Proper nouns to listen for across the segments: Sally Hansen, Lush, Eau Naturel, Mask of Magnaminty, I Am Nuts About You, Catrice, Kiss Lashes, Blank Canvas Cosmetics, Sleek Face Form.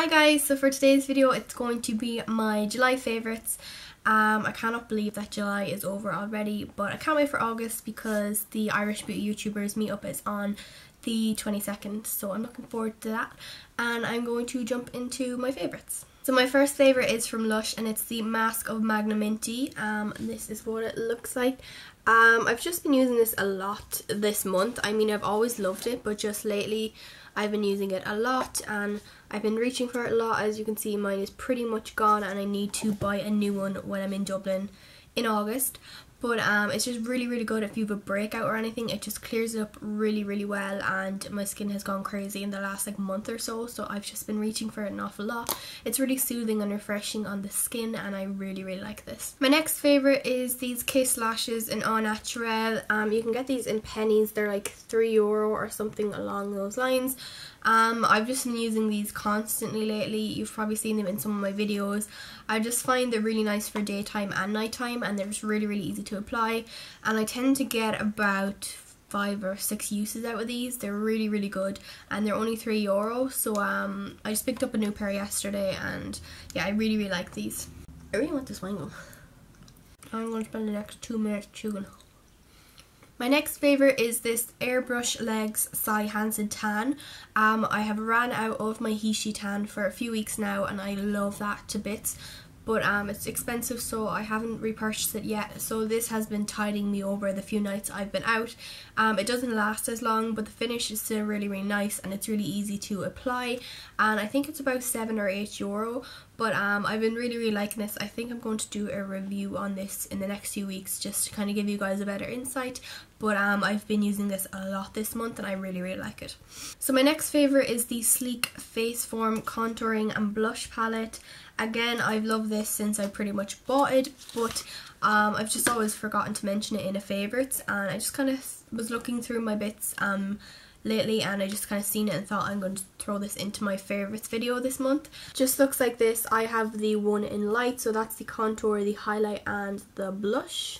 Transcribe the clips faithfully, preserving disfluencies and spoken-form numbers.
Hi guys, so for today's video it's going to be my July favourites. Um, I cannot believe that July is over already, but I can't wait for August because the Irish Beauty YouTubers meetup is on the twenty-second, so I'm looking forward to that, and I'm going to jump into my favourites. So my first favourite is from Lush and it's the Mask of Magnaminty. Um, this is what it looks like. Um, I've just been using this a lot this month. I mean, I've always loved it, but just lately I've been using it a lot and I've been reaching for it a lot. As you can see, mine is pretty much gone and I need to buy a new one when I'm in Dublin in August. But um, it's just really, really good if you have a breakout or anything. It just clears it up really, really well, and my skin has gone crazy in the last like month or so, so I've just been reaching for it an awful lot. It's really soothing and refreshing on the skin, and I really, really like this. My next favourite is these Kiss Lashes in Eau Naturel. Um, you can get these in pennies. They're like three euro or something along those lines. Um, I've just been using these constantly lately. You've probably seen them in some of my videos. I just find they're really nice for daytime and nighttime, and they're just really, really easy to apply, and I tend to get about five or six uses out of these. They're really, really good, and they're only three euro, so um, I just picked up a new pair yesterday, and yeah, I really, really like these. I really want this wine gum. I'm going to spend the next two minutes chewing. My next favourite is this Airbrush Legs Sally Hansen Tan. Um, I have ran out of my Heishi Tan for a few weeks now, and I love that to bits. But um, it's expensive, so I haven't repurchased it yet. So this has been tiding me over the few nights I've been out. Um, it doesn't last as long, but the finish is still really, really nice, and it's really easy to apply. And I think it's about seven or eight euro. But um, I've been really, really liking this. I think I'm going to do a review on this in the next few weeks just to kind of give you guys a better insight. But um, I've been using this a lot this month and I really, really like it. So my next favourite is the Sleek Face Form Contouring and Blush Palette. Again, I've loved this since I pretty much bought it, but um, I've just always forgotten to mention it in a favourites. And I just kind of was looking through my bits Um, lately, and I just kind of seen it and thought I'm going to throw this into my favorites video this month. Just looks like this. I have the one in light, so that's the contour, the highlight, and the blush.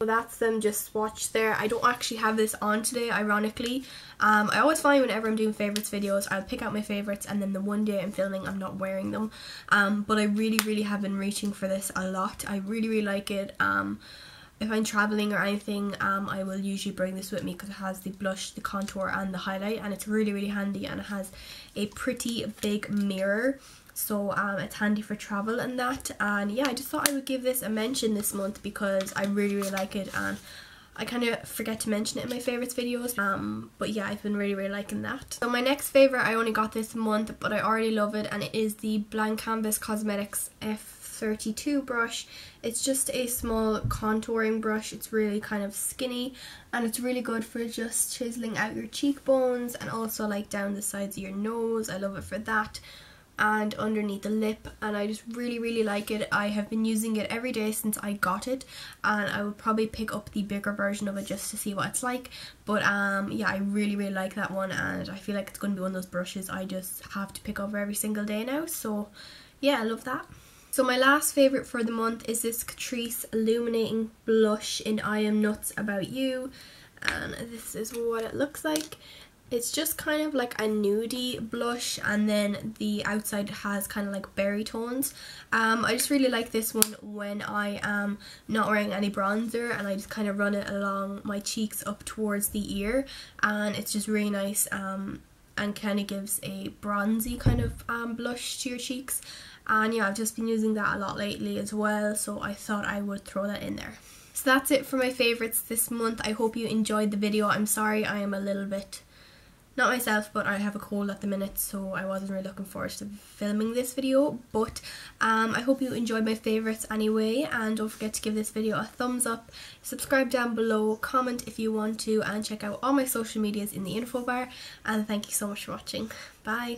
So that's them just swatched there. I don't actually have this on today, ironically. Um, I always find whenever I'm doing favourites videos, I'll pick out my favourites and then the one day I'm filming, I'm not wearing them. Um, but I really, really have been reaching for this a lot. I really, really like it. Um, If I'm travelling or anything, um, I will usually bring this with me because it has the blush, the contour, and the highlight, and it's really, really handy, and it has a pretty big mirror, so um, it's handy for travel and that. And yeah, I just thought I would give this a mention this month because I really, really like it, and I kind of forget to mention it in my favourites videos, um, but yeah, I've been really, really liking that. So my next favourite, I only got this month, but I already love it, and it is the Blank Canvas Cosmetics F thirty-two brush. It's just a small contouring brush. It's really kind of skinny, and it's really good for just chiseling out your cheekbones and also like down the sides of your nose. I love it for that, and underneath the lip, and I just really, really like it. I have been using it every day since I got it, and I will probably pick up the bigger version of it just to see what it's like, but um yeah, I really, really like that one, and I feel like it's going to be one of those brushes I just have to pick over every single day now, so yeah, I love that. So my last favourite for the month is this Catrice Illuminating Blush in I Am Nuts About You, and this is what it looks like. It's just kind of like a nudie blush, and then the outside has kind of like berry tones. Um, I just really like this one when I am not wearing any bronzer, and I just kind of run it along my cheeks up towards the ear, and it's just really nice, um, and kind of gives a bronzy kind of um, blush to your cheeks. And yeah, I've just been using that a lot lately as well, so I thought I would throw that in there. So that's it for my favourites this month. I hope you enjoyed the video. I'm sorry I am a little bit not myself, but I have a cold at the minute, so I wasn't really looking forward to filming this video, but um, I hope you enjoyed my favourites anyway, and don't forget to give this video a thumbs up, subscribe down below, comment if you want to, and check out all my social medias in the info bar, and thank you so much for watching. Bye!